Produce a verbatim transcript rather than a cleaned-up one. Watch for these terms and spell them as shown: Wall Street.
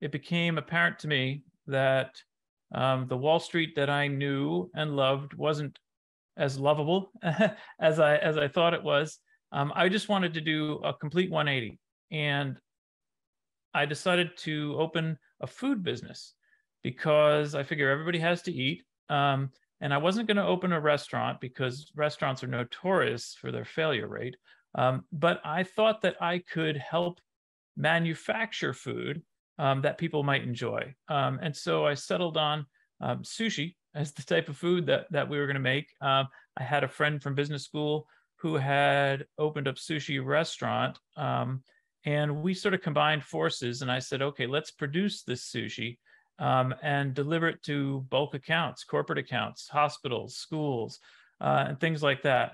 it became apparent to me that um, the Wall Street that I knew and loved wasn't as lovable as I as I thought it was. Um, I just wanted to do a complete one eighty, and I decided to open a food business because I figure everybody has to eat. Um, and I wasn't going to open a restaurant because restaurants are notorious for their failure rate. Um, but I thought that I could help manufacture food um, that people might enjoy. Um, and so I settled on um, sushi as the type of food that, that we were going to make. Um, I had a friend from business school who had opened up sushi restaurant. Um, and we sort of combined forces, and I said, okay, let's produce this sushi um, and deliver it to bulk accounts, corporate accounts, hospitals, schools, uh, and things like that.